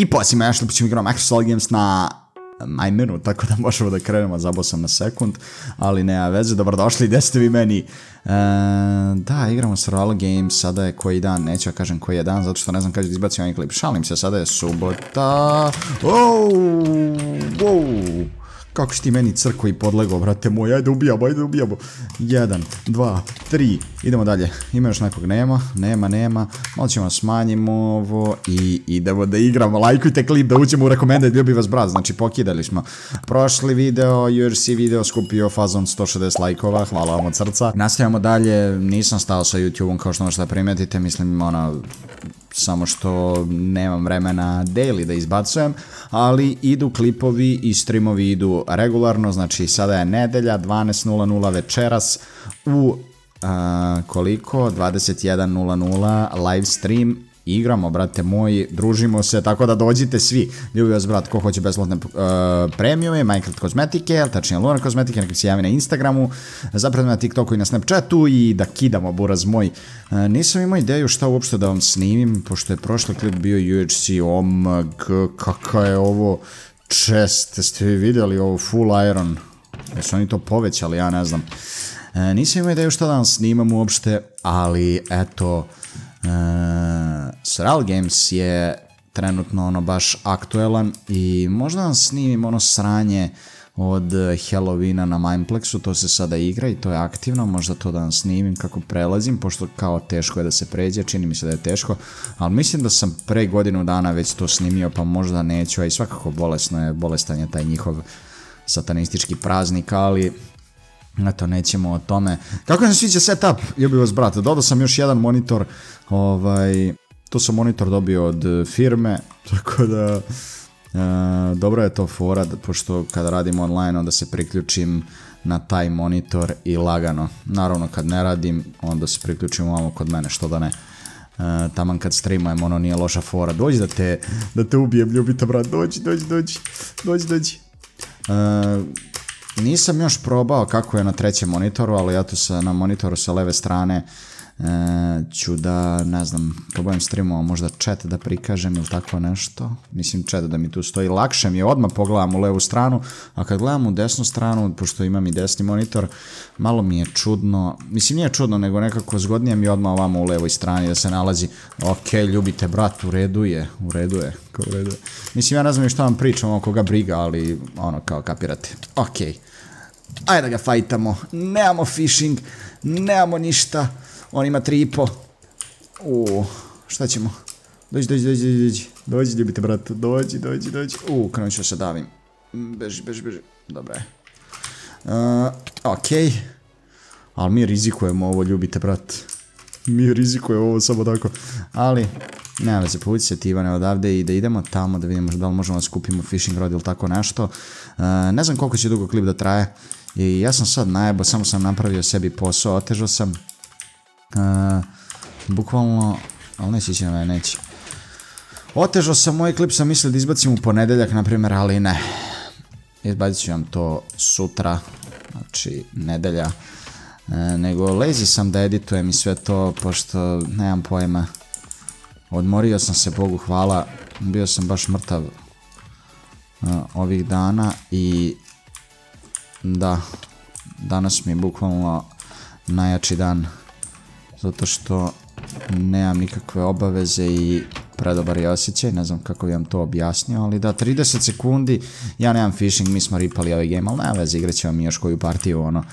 I posljednjima još lipo ćemo igrati Minecraft Survival Games na Minemenu, tako da možemo da krenemo, zabao sam na sekund, ali nema veze, dobrodošli, gdje ste vi meni? Da, igramo Survival Games, sada je koji dan, neću ja kažem koji je dan, zato što ne znam kada ću izbacio onaj klip, šalim se, sada je subota, kako si ti meni crko i podlego, brate moj, ajde ubijamo, 1, 2, 3, idemo dalje, ima još nekog, nema, malo ćemo smanjimo ovo i idemo da igramo, lajkujte klip da uđemo u recommended, ljubi vas brat, znači pokidali smo, prošli video, UHC video skupio fazon 160 lajkova, hvala vam od srca, nastavljamo dalje, nisam stao sa YouTube-om kao što možda primetite, mislim ono, samo što nemam vremena daily da izbacujem, ali idu klipovi i streamovi idu regularno, znači sada je nedelja 12:00 večeras u koliko 21:00 live stream, igramo brate moji, družimo se, tako da dođite svi, ljubi vas brat, ko hoće besplatne premiume, Minecraft kozmetike, tačnije Lunar kozmetike, nekak se javi na Instagramu, zapratite me na TikToku i na Snapchatu i da kidamo, buraz moj. Nisam imao ideju šta uopšte da vam snimim, pošto je prošli klip bio UHC, kaka je ovo chest, ste vi vidjeli ovo full iron, jesu oni to povećali, ja ne znam. Nisam imao ideju šta da vam snimam uopšte, ali eto, Survival Games je trenutno ono baš aktuelan i možda vam snimim ono sranje od Helovina na Mineplexu, to se sada igra i to je aktivno, možda to da vam snimim kako prelazim, pošto kao teško je da se pređe, čini mi se da je teško, ali mislim da sam pre godinu dana već to snimio pa možda neću, a i svakako bolesno je, bolestan je taj njihov satanistički praznik, ali eto, nećemo o tome. Kako nam se sviđa setup, ljubi vas brate, dodao sam još jedan monitor, to sam monitor dobio od firme, tako da dobro je to fora, pošto kad radim online onda se priključim na taj monitor i lagano, naravno kad ne radim onda se priključim ovamo kod mene, što da ne. Taman kad streamujem, ono nije loša fora, dođi da te ubijem, ljubite brat, dođi. Nisam još probao kako je na trećem monitoru, ali ja tu na monitoru sa leve strane ću da, ne znam, probavim streamovao možda chat da prikažem ili tako nešto, mislim chat da mi tu stoji, lakše mi je, odmah pogledam u levu stranu, a kad gledam u desnu stranu, pošto imam i desni monitor, malo mi je čudno, mislim nije čudno, nego nekako zgodnije mi je odmah ovamo u levoj strani da se nalazi. Ok, ljubite brat, u redu je, mislim ja ne znam što vam pričam, ono koga briga, ali ono kao kapirate, ok, ajde da ga fajtamo, nemamo fishing, nemamo ništa. On ima 3,5. Šta ćemo? Dođi, ljubite bratu, dođi. Krenut ću se davim. Beži. Dobra je. Okej. Ali mi rizikujemo ovo, ljubite brat. Mi rizikujemo ovo samo tako. Ali, nema veze, povući se ti Ivane odavde i da idemo tamo da vidimo da li možemo da skupimo fishing rod ili tako nešto. Ne znam koliko će dugo klip da traje. I ja sam sad najebao, samo sam napravio sebi posao, otežao sam. Bukvalno, ali neće ići na mene, neće. Otežao sam moj klip, sam mislio da izbacim u ponedeljak, na primjer, ali ne. Izbacit ću vam to sutra, znači nedelja. Nego lazy sam da editujem i sve to, pošto nemam pojma. Odmorio sam se, Bogu hvala, bio sam baš mrtav ovih dana i da, danas mi je bukvalno najjači dan. Zato što nemam nikakve obaveze i predobar je osjećaj, ne znam kako bi vam to objasnio, ali da, 30 sekundi, ja nemam fishing, mi smo ripali ovaj game, ali ne veze, igrat ćemo mi još koju partiju, ono,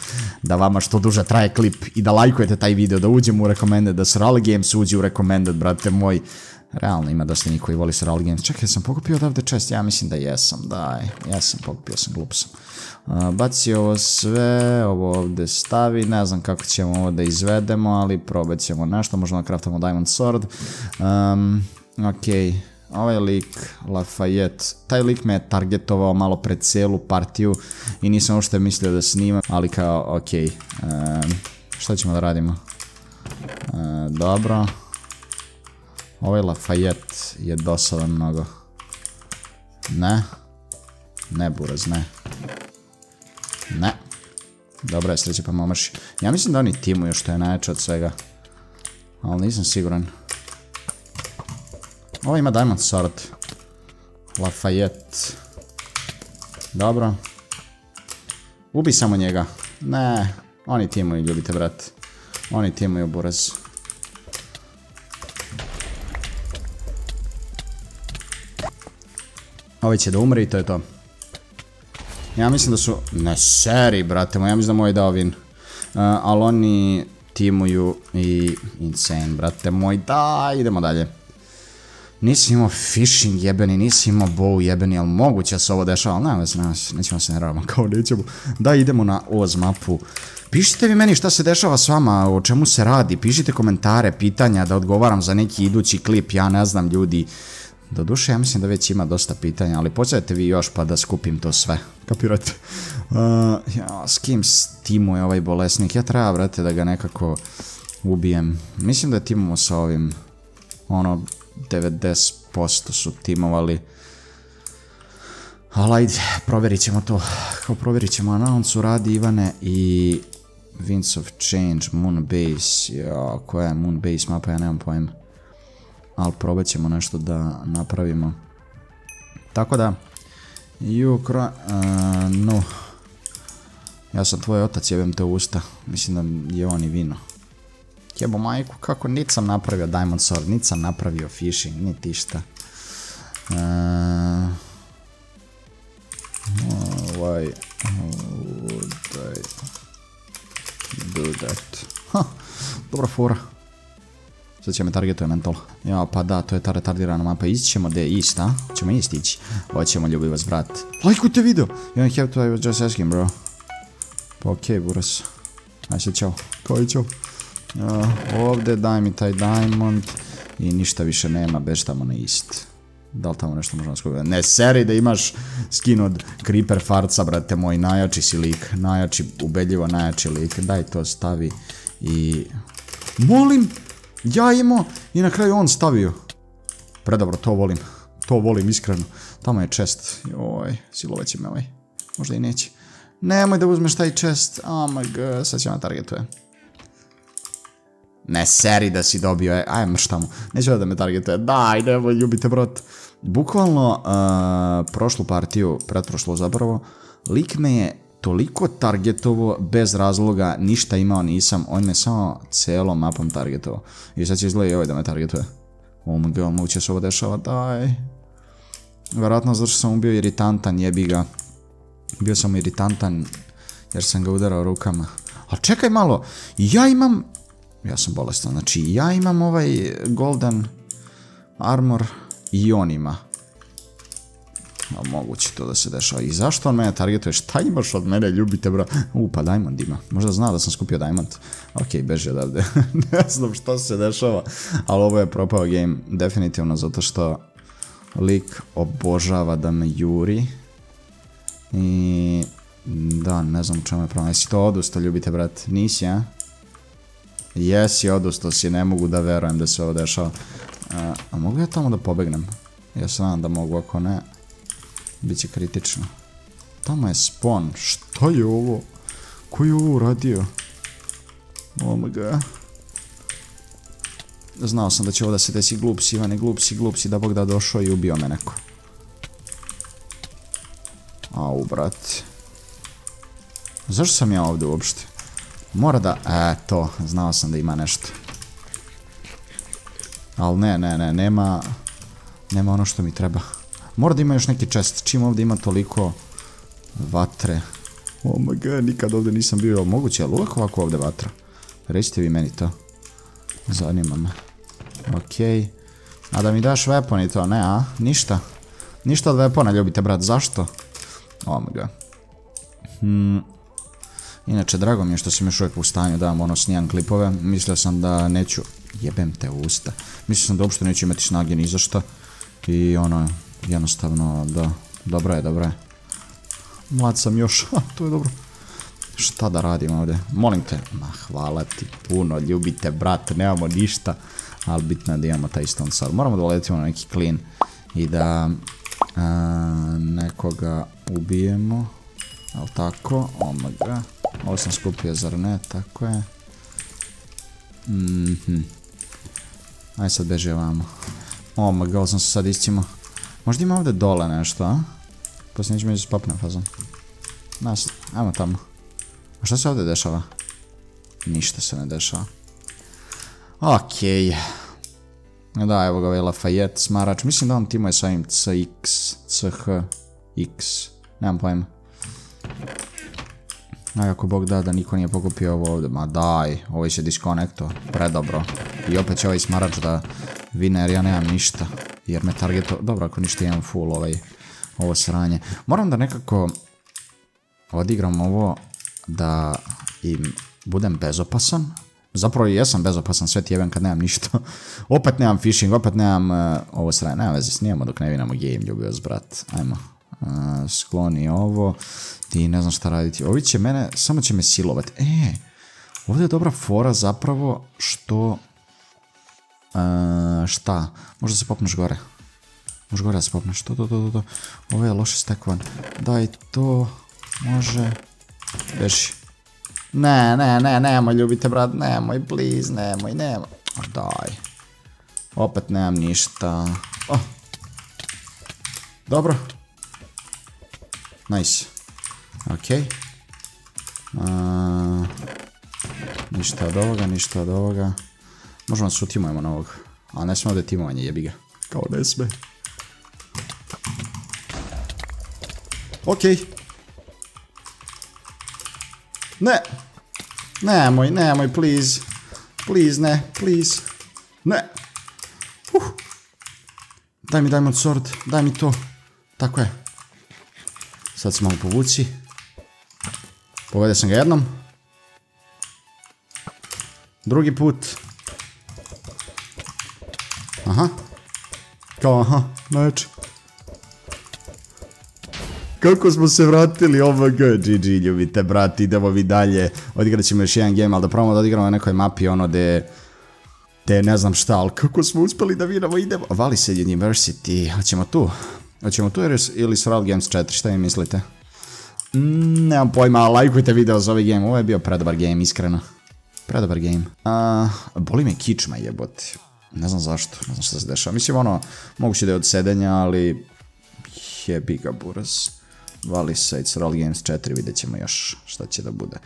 da vama što duže traje klip i da lajkujete taj video, da uđemo u recommended, da Survival Games uđe u recommended, brate moj, realno ima dosta njih koji voli Survival Games, čekaj, sam pokupio odavde chest, ja mislim da jesam, daj, jesam, pokupio sam, glup sam. Baci ovo sve, ovo ovdje stavi, ne znam kako ćemo ovo da izvedemo, ali probat ćemo nešto, možemo da craftamo diamond sword. Ok, ovaj lik, Lafayette, taj lik me je targetovao malo pred cijelu partiju i nisam uopšte mislio da snimam, ali kao, ok, šta ćemo da radimo? Dobro, ovaj Lafayette je dosadan mnogo, ne buraz, ne, dobro je, sreće pa momaši, ja mislim da oni timuju što je najjače od svega, ali nisam siguran. Ovo ima diamond sword, Lafayette. Dobro. Ubi samo njega. Ne, oni ti imaju, ljubite, brate. Oni ti imaju buraz. Ovi će da umri i to je to. Ja mislim da su... Ne seri, brate moj, ja mislim da moj dao win. Ali oni timuju i... Insane, brate moj, da, idemo dalje. Nisi imao fishing jebeni, nisi imao bow jebeni, ali moguće se ovo dešava, ali nećemo se nervamo, kao nećemo. Da, idemo na Oz mapu. Pišite vi meni šta se dešava s vama, o čemu se radi, pišite komentare, pitanja, da odgovaram za neki idući klip, ja ne znam ljudi. Doduše, ja mislim da već ima dosta pitanja, ali počnete vi još pa da skupim to sve. Kapirate? S kim stimuje ovaj bolesnik? Ja treba, brate, da ga nekako ubijem. Mislim da timamo sa ovim, ono... 90% su timovali. Ali ajde, provjerit ćemo to. Kao provjerit ćemo announce, radi Ivane i... Winds of Change, Moonbase. Ja, koja je Moonbase mapa, ja nemam pojma. Ali probat ćemo nešto da napravimo. Tako da... No. Ja sam tvoj otac, jebem te u usta. Mislim da je on i vino. Jebo majku, kako nit sam napravio Diamond Sword, nit sam napravio Fishing, niti šta. Why would I do that? Ha, dobra fora. Sad će me targetuje mental. Ja, pa da, to je ta retardirana mapa, ići ćemo gdje je ist, a? Ćemo ist ići. Hoćemo, ljubi vas, brat. Lajkujte video! You don't have to, I was just asking, bro. Pa okej, buras. Aj se, čao. Koji čao? Ovdje daj mi taj diamond i ništa više nema, bež tamo na ist. Da li tamo nešto možemo skupiti? Ne seri da imaš skin od Creeper Farca, brate moj, najjači si lik, najjači, ubedljivo najjači lik. Daj to stavi i... Molim! Ja imao i na kraju on stavio. Predobro, to volim iskreno. Tamo je chest, joj, silovat će me ovaj, možda i neće. Nemoj da uzmeš taj chest, amag, sad će ona targetuje. Ne seri da si dobio, aj mrš tamo, neću da me targetuje, daj, nemoj, ljubite brot. Bukvalno, prošlu partiju, pretprošlu zapravo, lik me je toliko targetovo, bez razloga, ništa imao nisam, on me samo celom mapom targetovao. I sad će izgledati ovaj da me targetuje. Omg, moguće se ovo dešava, daj. Vjerojatno zato što sam bio iritantan, jebi ga. Bio sam iritantan jer sam ga udarao rukama. A čekaj malo, ja sam bolestan, znači ja imam ovaj golden armor i on ima. Ali moguće to da se dešava. I zašto on mene targetuje? Šta imaš od mene, ljubite bro? Pa diamond ima. Možda zna da sam skupio diamond. Ok, beži odavde. Ne znam što se dešava. Ali ovo je propao game. Definitivno zato što lik obožava da me juri. I... Da, ne znam čemu je pravo. Jesi to odustao, ljubite brat? Nisi, a? Jesi, odustao si, ne mogu da verujem da se ovo dešava. A mogu ja tamo da pobegnem? Ja se nadam da mogu, ako ne, biće kritično. Tamo je spawn, što je ovo? Ko je ovo uradio? Omg. Znao sam da će ovo da se desi, glup si Ivane, glup si, da bog da došao i ubio me neko. Au, brat. Zašto sam ja ovdje uopšte? Mora da... to, znao sam da ima nešto. Ali ne, nema... Nema ono što mi treba. Mora da ima još neki chest, čim ovdje ima toliko... Vatre. Oh my god, nikad ovdje nisam bio, moguće, ali uvijek ovako ovdje vatra. Recite vi meni to. Zanima me. Okej. A da mi daš weapon i to, ne, a? Ništa. Ništa od weapona, ljubite brat, zašto? Oh my god. Inače, drago mi je što sam još uvijek u stanju da vam ono snijam klipove. Mislio sam da neću... Jebem te u usta. Mislio sam da uopšte neću imati snage ni za šta. I ono, jednostavno, da... Dobro je, dobro je. Mlad sam još, ha, to je dobro. Šta da radim ovdje? Molim te, ma hvala ti puno, ljubite brat, nemamo ništa. Ali bitno je da imamo taj stone sad. Moramo da letimo na neki clean. I da... nekoga ubijemo. Jel' tako? Omaga. Ovo sam skupio, zar ne? Tako je. Ajde sad beži ovamo. Omaga, ovo sam se sad iscimo. Možda ima ovdje dole nešto, a? Poslije neću među spopnem fazom. Nas, ajmo tamo. A šta se ovdje dešava? Ništa se ne dešava. Okej. Da, evo ga ovaj Lafayette smarač. Mislim da on timuje sa ovim CX, CH, X. Nemam pojma. A kako bog da niko nije pokupio ovo ovdje. Ma daj, ovaj se diskonekto. Predobro. I opet će ovaj smarač da vine jer ja nemam ništa. Jer me targeto... Dobro, ako ništa imam full ovaj... Ovo sranje. Moram da nekako... Odigram ovo... Da... Im... Budem bezopasan. Zapravo i jesam bezopasan, sve ti jebem kad nemam ništa. Opet nemam fishing, opet nemam ovo sranje. Nema veze, snijemo dok ne vinamo game, ljubio s brat. Ajmo. Skloni ovo. Ti ne znam šta raditi. Ovi će mene, samo će me silovat. E, ovdje je dobra fora zapravo što... Šta? Možda se popneš gore. Može gore da se popneš. To. Ovo je loše stekvan. Daj to. Može. Beši. Ne, nemoj ljubite brat, nemoj, please, nemoj. Daj. Opet nemam ništa. O. Dobro. Nice. Okej. Ništa od ovoga, ništa od ovoga. Možemo da se utimujemo na ovog. A ne sme ovdje timovanje, jebi ga. Kao ne sme. Okej. Ne. Nemoj, please. Please, ne, please. Ne. Daj mi diamond sword, daj mi to. Tako je. Sad se malo povuci. Pogodio sam ga jednom. Drugi put. Aha. Kao aha, znači. Kako smo se vratili, omg, GG, ljubite brat, idemo vi dalje, odigrat ćemo još jedan game, ali da probamo da odigramo na nekoj mapi, ono de ne znam šta, ali kako smo uspeli da vinamo, idemo. Valis University, hoćemo tu ili s Real Games 4, šta vi mislite? Nemam pojma, lajkujte video za ovaj game, ovo je bio predobar game, iskreno. Predobar game. Boli me kičma jeboti, ne znam zašto, ne znam šta se dešava, mislim ono, moguće da je od sedenja, ali jebi ga buraz. Valisa i Real Games 4, vidjet ćemo još šta će da bude.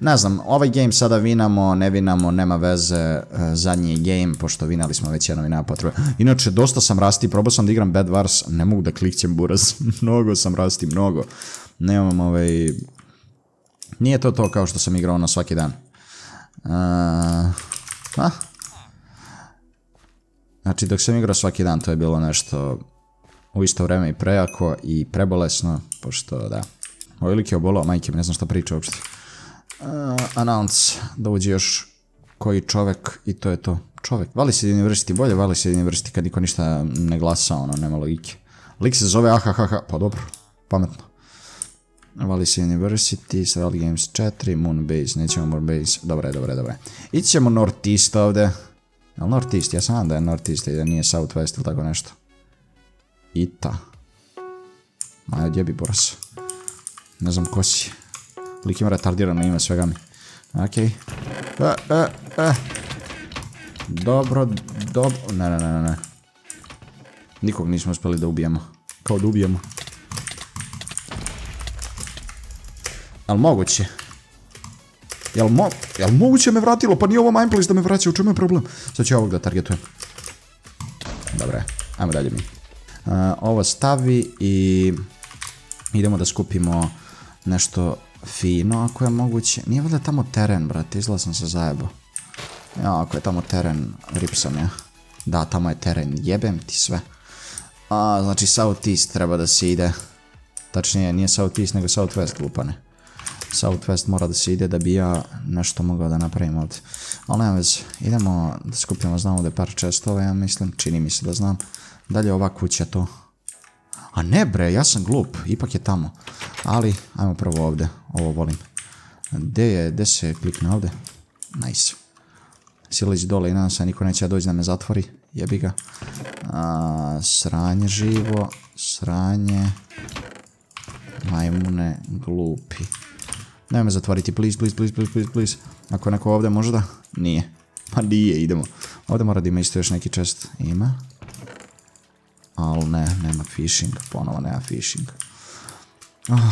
Ne znam, ovaj game sada vinamo, ne vinamo, nema veze, zadnji game, pošto vinali smo već jedno vinamo patruje. Inače, dosta sam rasti, probao sam da igram Bad Wars, ne mogu da klikćem buraz, mnogo sam rasti, mnogo. Nemam ovaj... Nije to kao što sam igrao na svaki dan. Znači, dok sam igrao svaki dan, to je bilo nešto... U isto vreme i prejako i prebolesno, pošto da, ovo je lik je obolao, majke mi, ne znam šta priča uopšte. Announce, da uđe još koji čovek i to je to. Čovek, Valis University, bolje Valis University kad niko ništa ne glasa, ono, nema logike. Lik se zove ahahaha, pa dobro, pametno. Valis University, Real Games 4, Moonbase, nećemo Moonbase, dobre. Ići ćemo North East ovde, ali North East, ja sam da je North East i da nije South West ili tako nešto. Ita. Maja, gdje bi boras? Ne znam ko si. Lik ima retardirano ime svega mi. Okej. Dobro. Ne. Nikog nismo uspeli da ubijemo. Kao da ubijemo. Jel moguće? Jel moguće me vratilo? Pa nije ovo Mineplace da me vraća. U čemu je problem? Sad ću ja ovog da targetujem. Dobre. Ajmo dalje mi. Ovo stavi i idemo da skupimo nešto fino ako je moguće. Nije valjda tamo teren, brate, izgleda sam se zajebao. Ja, ako je tamo teren, ripsam ja. Da, tamo je teren, jebem ti sve. Znači South East treba da se ide. Tačnije, nije South East nego South West, glupane. South West mora da se ide da bi ja nešto mogao da napravim ovdje. Ali nema veze, idemo da skupimo, znam ovdje par čestova, ja mislim, čini mi se da znam. Dalje ova kuća to. A ne bre, ja sam glup, ipak je tamo. Ali, ajmo prvo ovdje, ovo volim. Gde se klikne ovdje? Nice. Silići dole i nadam se niko neće doći da me zatvori, jebi ga. Sranje živo, sranje. Majmune, glupi. Nemoj me zatvoriti, please. Ako je neko ovdje možda? Nije. Pa nije, idemo. Ovdje mora da ima isto još neki chest. Ima. Ali ne, nema fishing, ponovo nema fishing.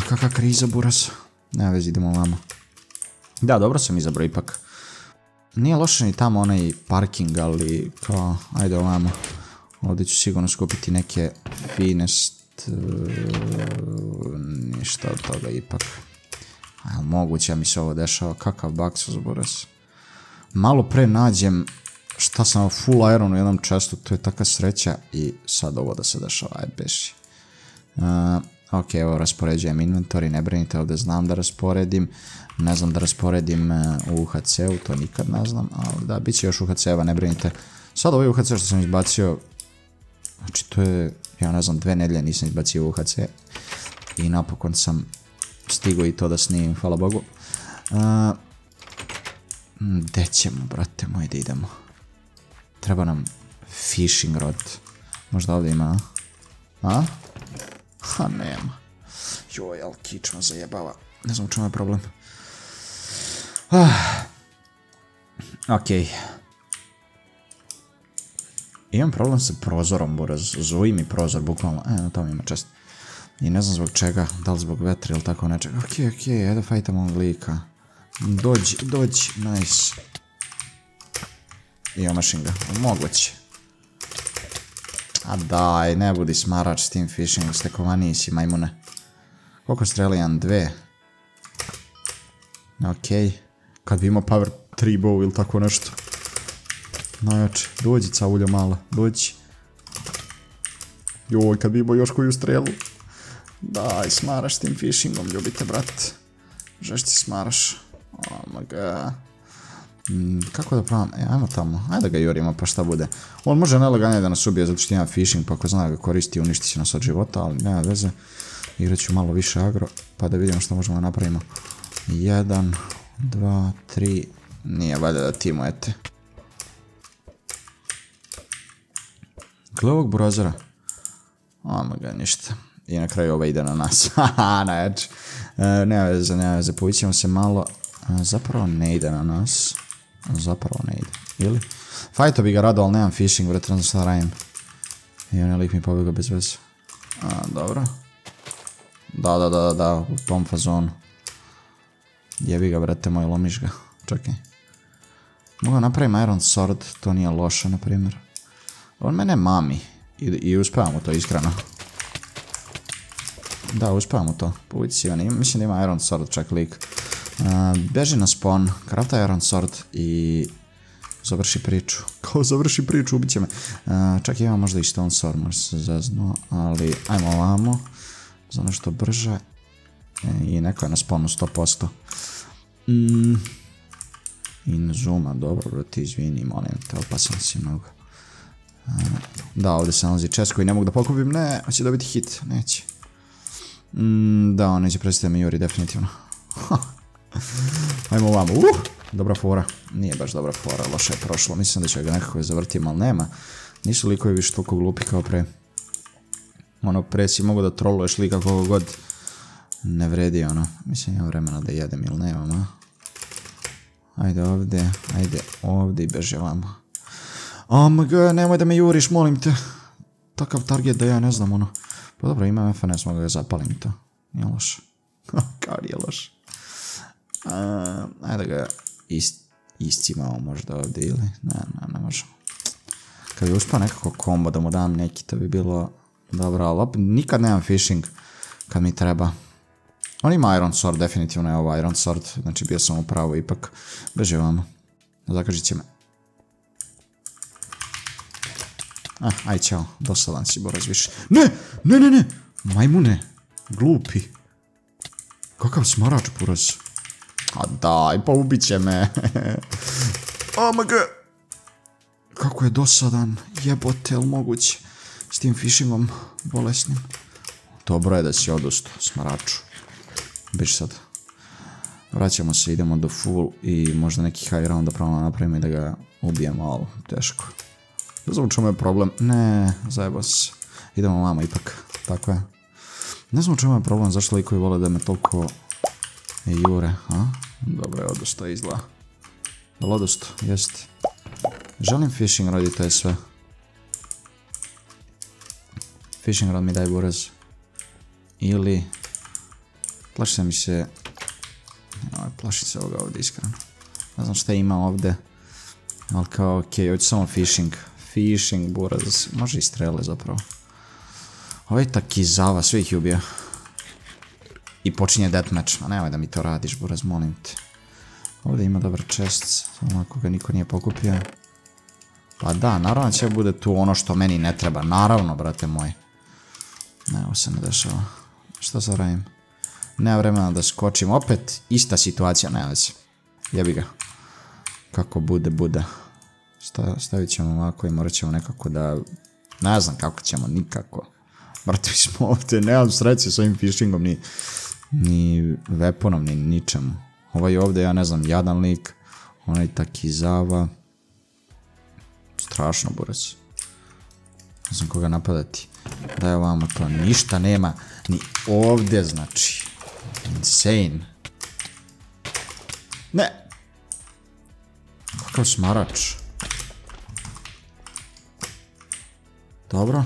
Kaka kriza, buras. Nema vezi, idemo vama. Da, dobro sam izabrao ipak. Nije loše ni tamo onaj parking, ali kao, ajde ovamo. Ovdje ću sigurno skupiti neke fine ništa od toga ipak. Ajde, moguće ja mi se ovo dešava. Kakav baksos, buras. Malo pre nađem šta sam full iron u jednom čestu, to je taka sreća i sad ovo da se dešava, ajde beši. Ok, evo raspoređujem inventory, ne brinite, ovdje znam da rasporedim, ne znam da rasporedim u UHC-u, to nikad ne znam, ali da, bit će još UHC-eva, ne brinite. Sad ovaj UHC što sam izbacio, znači to je, ja ne znam, 2 nedelje nisam izbacio UHC i napokon sam stigao i to da snimim, hvala Bogu. Gde ćemo, brate moj, da idemo? Treba nam fishing rod. Možda ovdje ima, a? Ha, nema. Joj, ali kičma zajebava. Ne znam u čemu je problem. Okej. Imam problem sa prozorom, buraz. Zuji mi prozor, bukvalno. Evo, tamo ima čest. I ne znam zbog čega. Da li zbog vetra ili tako nečega. Okej, ajde fajtamo ovog lika. Dođi, nice. I omašim ga, moguće. A daj, ne budi smarač s tim fishing, stekovaniji si majmune. Koliko strelijan? 2. Okej. Kad bi imao power 3 bow ili tako nešto. Najjače, dođi cauljo mala, dođi. Joj, kad bi imao još koju strelu. Daj, smaraš s tim fishingom, ljubite brat. Žešći smaraš. Omaga. Kako da pravam? Ajmo tamo, ajde da ga jurimo pa šta bude. On može nelegalno da nas ubije zato što ima fishing, pa ako zna da ga koristi uništi će nas od života, ali nema veze. Igrat ću malo više agro, pa da vidimo što možemo napravimo. 1, 2, 3, nije valjda da timujete. Gle ovog burazera. Omaga, ništa. I na kraju ova ide na nas, haha, najjače. Nema veze, povićemo se malo. Zapravo ne ide na nas. Ili? Fajto bi ga rado, ali nemam fishing, vre, trenutno sad radim. I on je lik mi pobjegao bez veze. Dobro. Da, u tom fazonu. Jebi ga, brate moj, lomiš ga. Čekaj. Mogu napravim iron sword, to nije loše, na primjer. On mene mami. I uspevamo to, iskreno. Da, uspevamo to. Mislim da ima iron sword, čak lik. Beži na spawn, krafta iron sword i završi priču. Kao završi priču, ubit će me. Čak imam možda i stone sword, možda se zaznuo, ali ajmo ovamo. Za nešto brže. I neko je na spawnu 100%. Inzuma, dobro bro, ti izvini, molim te, opasan si mnogo. Da, ovdje se nalazi chest koji ne mogu da pokupim, ne, hoće dobiti hit, neće. Da, on neće prestati mi juri, definitivno. Ajmo ovamo, dobra fora. Nije baš dobra fora, loše je prošlo. Mislim da ću ga nekako zavrtim, ali nema. Nisu likovi više toliko glupi kao pre. Ono, pre si mogu da troluješ lika koliko god. Ne vredi, ono. Mislim, imam vremena da jedem ili nemam, a? Ajde ovdje i beži ovamo. Omg, nemoj da me juriš, molim te. Takav target da ja ne znam, ono. Pa dobro, imam FNS, mogu ga zapalim to. Nije loše. Kao nije loše. Ajde ga iscimamo možda ovdje ili ne možemo. Kad bi uspao nekako kombo da mu dam neki, to bi bilo dobro, ali nikad nemam fishing kad mi treba. On ima iron sword, definitivno je ovo iron sword, znači bio sam upravo ipak. Beži vamo, zakažit će me. Aj ćao, dosadan si boraz više. Ne, majmune, glupi. Kakav smarač buraz. A daj, pa ubit će me. Omg. Kako je dosadan. Jebote, ili moguće? S tim fishingom bolesnim. Dobro je da si odustao, smaraču. Biš sad. Vraćamo se, idemo do full i možda neki high round da pravno napravimo i da ga ubijemo, ali teško. Ne znam u čemu je problem. Ne, zajebao se. Idemo vamo ipak, tako je. Ne znam u čemu je problem, zašto likovi vole da me toliko jure, a? Dobro je odosta izgleda. Da li odosta? Jeste. Želim fishing radi, to je sve. Fishing rod mi daj buraz. Ili... plaši se mi se... plaši se ovoga ovdje iskreno. Ne znam šta ima ovdje. Ali kao okej, ovdje samo fishing. Fishing buraz, može i strele zapravo. Ovo je takizava, sve ih ubija. I počinje deathmatch, a nemoj da mi to radiš buraz, molim te. Ovdje ima dobar chest, samo ako ga niko nije pokupio. Pa da, naravno će bude tu ono što meni ne treba, naravno brate moj. Ne, ovo se ne dešava. Šta sad radim? Nema vremena da skočim, opet ista situacija, ne vezi. Jebi ga. Kako bude, bude. Stavit ćemo ovako i morat ćemo nekako da... ne znam kako ćemo, nikako. Mrtvi smo ovdje, nemam sreće s ovim fishingom, ni weaponom, ni ničemu. Ovaj ovdje, ja ne znam, jadan lik, onaj takizava. Strašno burac. Ne znam koga napadati. Daj ovamo to, ništa nema, ni ovdje znači. Insane. Ne! Kakav smarač. Dobro.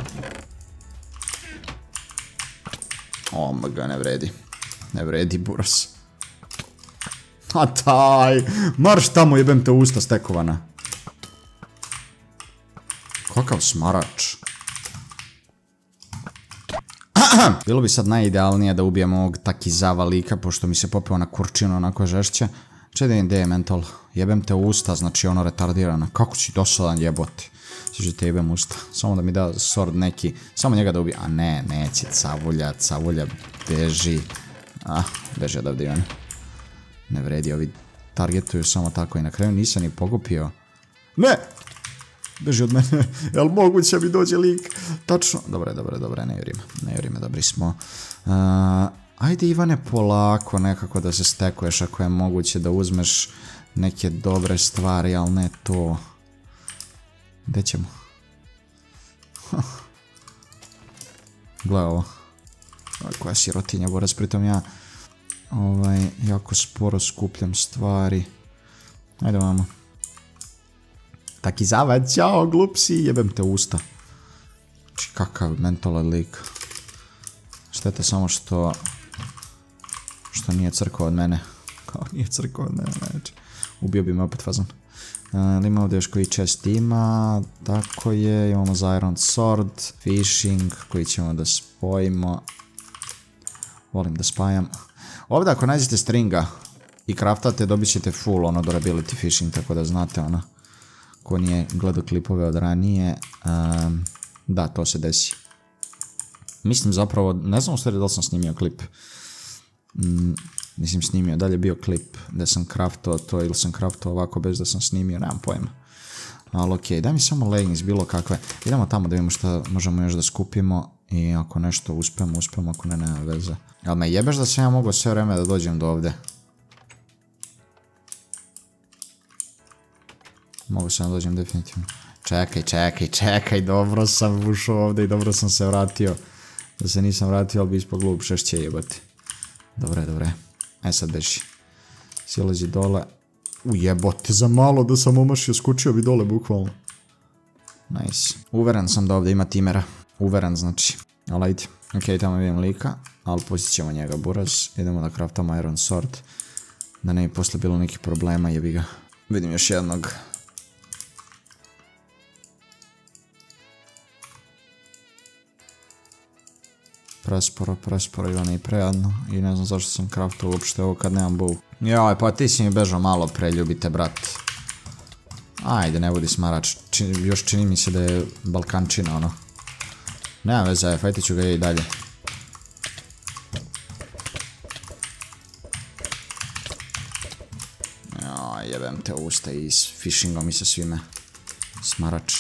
Omaga, ne vredi. Ne vredi buras. A taj, marš tamo jebem te usta stekovana. Kakav smarač. Bilo bi sad najidealnije da ubijem ovog takizava lika, pošto mi se popeo na kurčinu onako žešće. Čedin gdje je mental, jebem te usta, znači ono retardirana. Kako si dosadan jeboti. Sviđu te jebem usta, samo da mi da sword neki, samo njega da ubijem. A ne, neće, cavulja, cavulja, beži. Ah, beži odavde i on. Ne vredi, ovi targetuju samo tako i na kraju nisam ni pokupio. Ne! Beži od mene, jel moguće mi dođe lik? Tačno, dobre, dobre, dobre, ne jurime, ne jurime, dobri smo. Ajde Ivane, polako nekako da se stekuješ ako je moguće da uzmeš neke dobre stvari, ali ne to. Gde ćemo? Gle ovo. Koja sirotinja, borac, pritom ja jako sporo skupljam stvari. Ajde vamo. Takizava, ćao, glup si, jebem te usta. Znači kakav mentalni lik. Šteta samo što... što nije crkao od mene. Kao nije crkao od mene, znači. Ubio bi me opet fazan. Ima ovdje još koji chest ima. Tako je, imamo za iron sword. Fishing, koji ćemo da spojimo. Volim da spajam. Ovdje ako nađete stringa i craftate, dobit ćete full ono durability fishing, tako da znate ono. Ko nije gledao klipove od ranije, da, to se desi. Mislim zapravo, ne znam u stvari da li sam snimio klip. Nisam snimio, da li je bio klip da sam craftao to ili sam craftao ovako bez da sam snimio, nemam pojma. Ali okej, daj mi samo leggings, bilo kakve. Idemo tamo da vidimo što možemo još da skupimo i ako nešto uspemo, uspemo, ako ne, nema veze. Jel me jebeš da sam ja mogao sve vreme da dođem do ovde? Mogu se nadođem definitivno. Čekaj, čekaj, čekaj, dobro sam ušao ovdje i dobro sam se vratio. Da se nisam vratio, ali bi ispog glup šešće jebati. Dobre, dobre. E sad beži. Sjelazi dole. Ujebote, za malo da sam omašio, skučio bi dole bukvalno. Nice. Uveren sam da ovdje ima timera. Uveren znači. Ali ajde. Ok, tamo vidim lika, ali pustit ćemo njega buraz. Idemo da craftamo iron sword. Da ne bi posle bilo nekih problema, jebi ga. Vidim još jednog. Presporo, presporo, Ivane, i prejadno. I ne znam zašto sam craftao uopšte ovo kad nemam bow. Joj, pa ti si mi bežao malo pre, ljubite, brat. Ajde, ne budi smarač. Još čini mi se da je Balkančina, ono. Nema veze, fajtit ću ga i dalje. Joj, jebem te usta i s fishingom i sa svime. Smarač.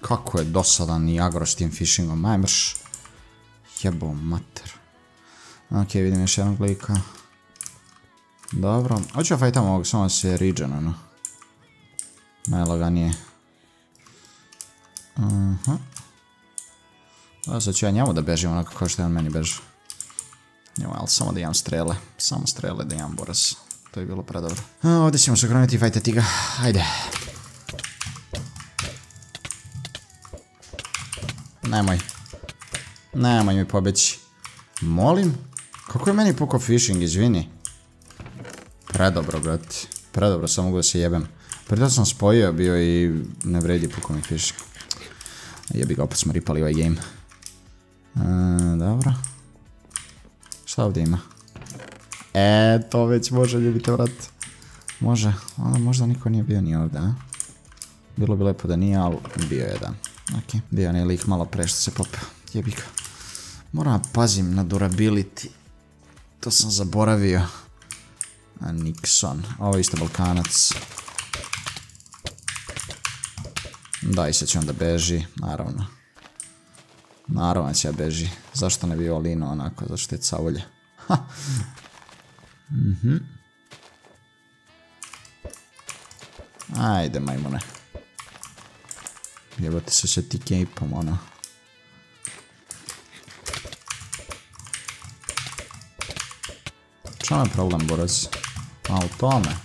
Kako je dosadan i agro s tim fishingom, aj mrš. Jebo mater. Ok, vidim još jednog lika. Dobro, hoću ja fajtam ovog, samo se je region, ono. Najlaganije. Sada ću ja njemu da bežim, onako kao što je on meni bežao. Jel, samo da imam strele, samo strele da imam boras. To je bilo predobro. Ovdje ćemo se okrenuti i fajtati ga. Ajde. Nemoj. Nemoj mi pobeći. Molim? Kako je meni pukao fishing, izvini. Predobro, brati. Predobro, samo mogu da se jebem. Preto sam spojio bio i ne vredi pukao mi fishing. Jebi ga, opet smo ripali ovaj game. Dobro. Šta ovdje ima? To već može, ljubite vrat. Može, ali možda niko nije bio ni ovdje, a? Bilo bi lepo da nije, ali bio je, da. Ok, bio je onaj lik malo pre što se popeo. Jebi ga. Moram pazim na durability. To sam zaboravio. A Nixon. Ovo je isto Balkanac. Da, i sad će onda beži, naravno. Naravno će ja beži. Zašto ne bi Olino onako, zašto je cavulje? Ha! Ajde, majmune. Jebate se sa ti kejpom, ono. Što je problem, borac? A u tome.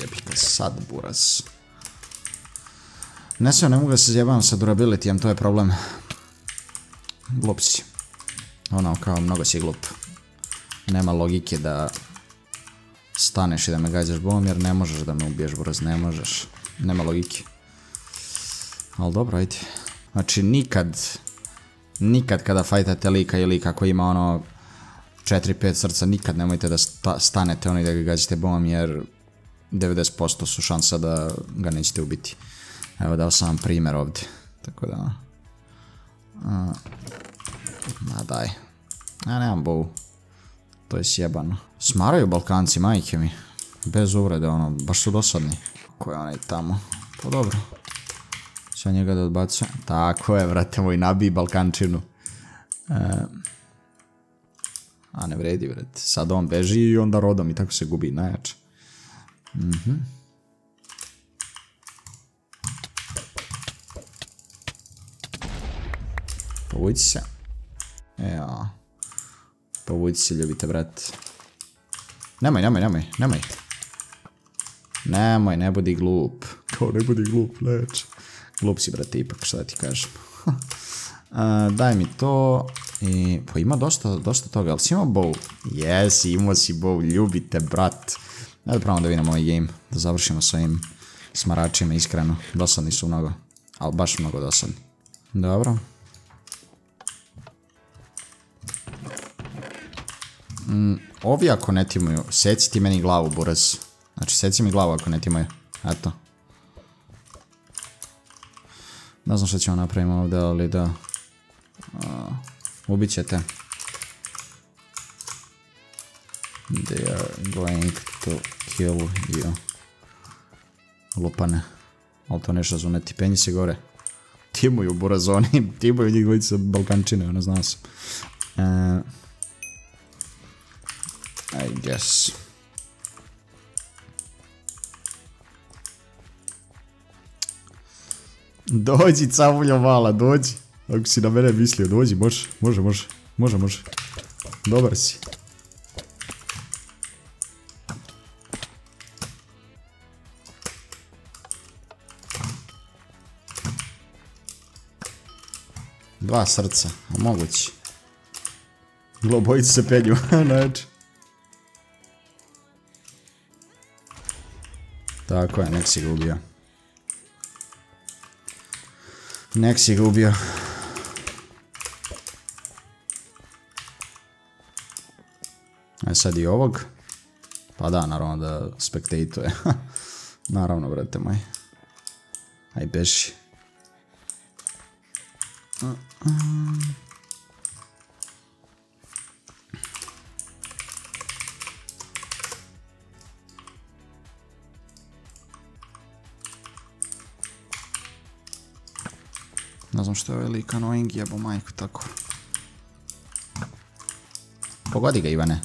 Jebite sad, borac. Ne sve, ne mogu da se zjebam sa durability-em, to je problem. Glup si. Ono, kao, mnogo si glup. Nema logike da staneš i da me gađaš bolom, jer ne možeš da me ubiješ, brz, ne možeš. Nema logike. Ali dobro, ajde. Znači, nikad kada fajtate lika ili kako ima ono 4-5 srca, nikad nemojte da stanete ono i da ga gađate bolom, jer 90% su šansa da ga nećete ubiti. Evo, dao sam vam primjer ovdje. Tako da... Ma daj. Ja nemam bovu. To je sjebano. Smaraju Balkanci, majke mi. Bez uvrede, ono, baš su dosadni. Ko je onaj tamo? Pa dobro. Sve njega da odbacujem. Tako je, vrate moj, nabij Balkančinu. A ne vredi, vrete. Sad on beži i onda rodom i tako se gubi, najjače. Povuci se. Evo. Povuci se, ljubite, brat. Nemoj. Nemoj, ne budi glup. Kao ne budi glup, neče. Glup si, brate, ipak, šta da ti kažem. Daj mi to. Pa ima dosta toga, ali si imao bow? Jesi, imao si bow, ljubite, brat. Ajde pravamo da vidimo ovaj game. Da završimo s ovim smaračima, iskreno. Dosadni su mnogo. Ali baš mnogo dosadni. Dobro. Ovi ako ne timaju, seci ti meni glavu, buraz. Znači, seci mi glavu ako ne timaju. Eto. Ne znam što ćemo napraviti ovdje, ali da... Ubit ćete. They are going to kill you. Lupane. Ali to neš razumeti. Penji se gore. Timuju, buraz, oni. Timuju njihovi sa Balkančine, ono znao sam. I guess. Dođi, cavulja vala, dođi. Ako si na mene mislio, dođi, može. Dobar si. Dva srca, a mogući. Globojice se penju, znači. Tako je, nek si ga ubio. E sad i ovog. Pa da, naravno da spectateuje. Naravno, brate moj. Aj, beši. Ne znam što je velika annoying, jebo majku, tako. Pogodi ga, Ivane.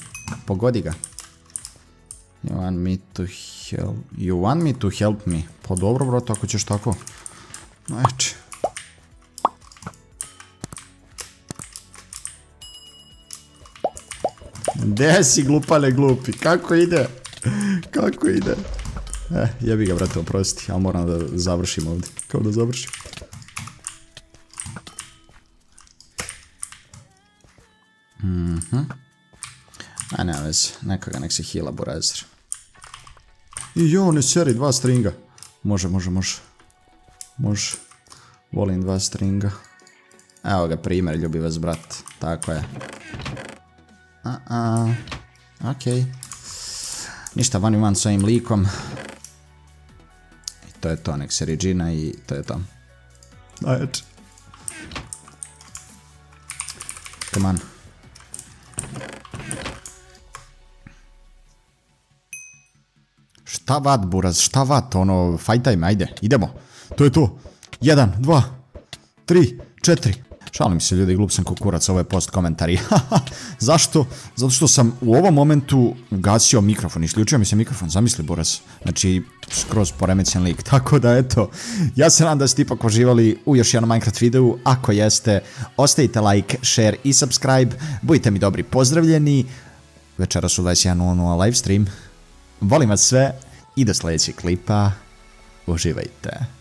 Pogodi ga. You want me to help me? Pa dobro, bro, tako ćeš tako. Znači. Gde si, glupane glupi? Kako ide? Kako ide? Jebi ga, brate, oprosti. Ali moram da završim ovdje. Kao da završim. A nema veze. Nekoga nek se hila burazir. I jo, ne seri, 2 stringa. Može, može, može. Može. Volim 2 stringa. Evo ga, primjer, ljubi vas, brat. Tako je. Okej. Ništa, van i van s ovim likom. I to je to, nek se ređina i to je to. Najjače. Come on. Šta vat, buraz, šta vat, ono, fajtaj me, ajde, idemo. To je to. 1, 2, 3, 4. Šalim se, ljudi, glup sam kukurac, ovo je post komentari. Zašto? Zato što sam u ovom momentu gasio mikrofon, isključio mi se mikrofon, zamisli, buraz. Znači, skroz poremećen lik, tako da eto. Ja se nadam da ste ipak uživali u još jednom Minecraft videu, ako jeste, ostavite like, share i subscribe, budite mi dobri pozdravljeni. Večeras u 21:00 live stream. Volim vas sve i do sljedećeg klipa, uživajte.